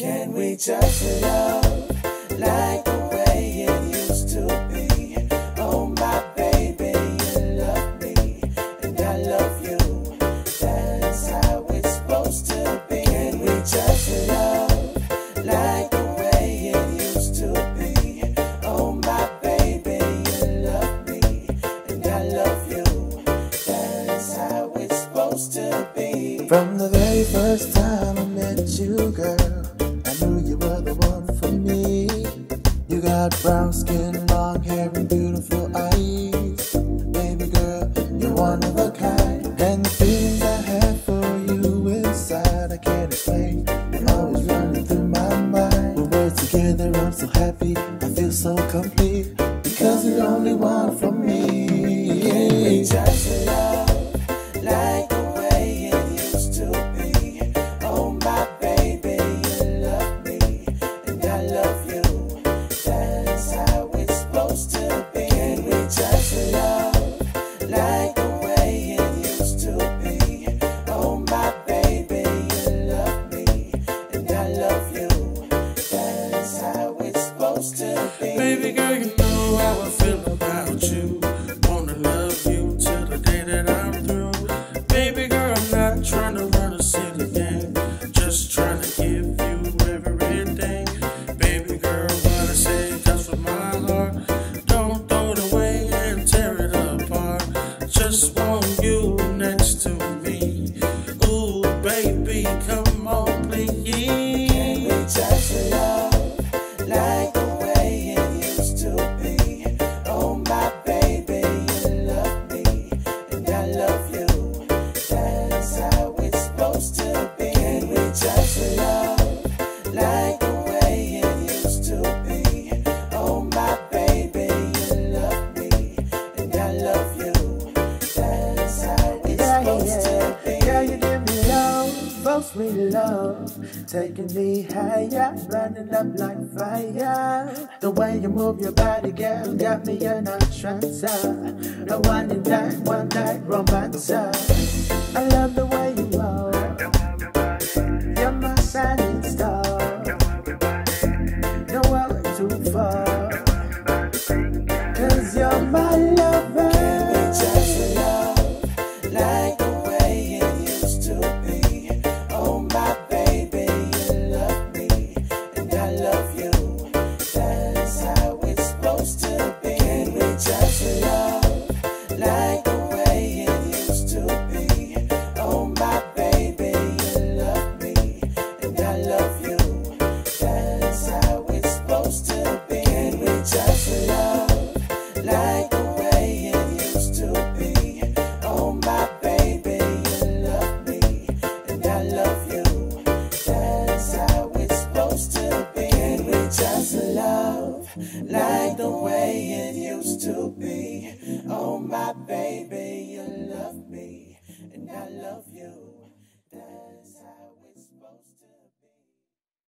Can we just love like the way it used to be? Oh my baby, you love me and I love you. That's how it's supposed to be. Can we just love like the way it used to be? Oh my baby, you love me and I love you. That's how it's supposed to be. From the very first time I met you, girl, I knew you were the one for me. You got brown skin, long hair, and beautiful eyes. Baby girl, you're one of a kind. And the feelings I have for you inside, I can't explain. I'm always running through my mind. When we're together, I'm so happy. I feel so complete because you're the only one for me. Can we just love like the way it used to be? Oh my baby, you love me and I love you. That's how it's supposed to be. Can we just love like the way it used to be? Oh my baby, you love me and I love you. That's how it's supposed to be. Baby girl, you know how I feel about you. Wanna love you till the day that I'm through. Baby girl, I'm not trying to run a single game, just trying to give you everything. Baby girl, what I say comes from my heart. Don't throw it away and tear it apart. Just want you next to me. Ooh, baby, come on, please. Can we just love like the way it used to be? Oh my baby, you love me and I love you. That's how it's supposed to be. Can we just love like the way it used to be? Oh my baby, you love me and I love you. That's how it's supposed to be. Girl, you give me love, oh sweet love, taking me higher, running up like fire. The way you move your body, girl, got me in a trance. A one night romance. I love the way you roll. You're my shining star. No one too far, 'cause you're my lover. Can we just love like the way it used to be? Oh my baby, you love me and I love you. That's how it's supposed to be. Can we just love like the way it used to be? Oh my baby, you love me and I love you. That's how it's supposed to be. Can we just love like the way it used to be? Oh my baby, you love me and I love you. That's how it's supposed to be. Can we just love like the way it used to be? Oh my baby, you love me and I love you. That's how it's supposed to be.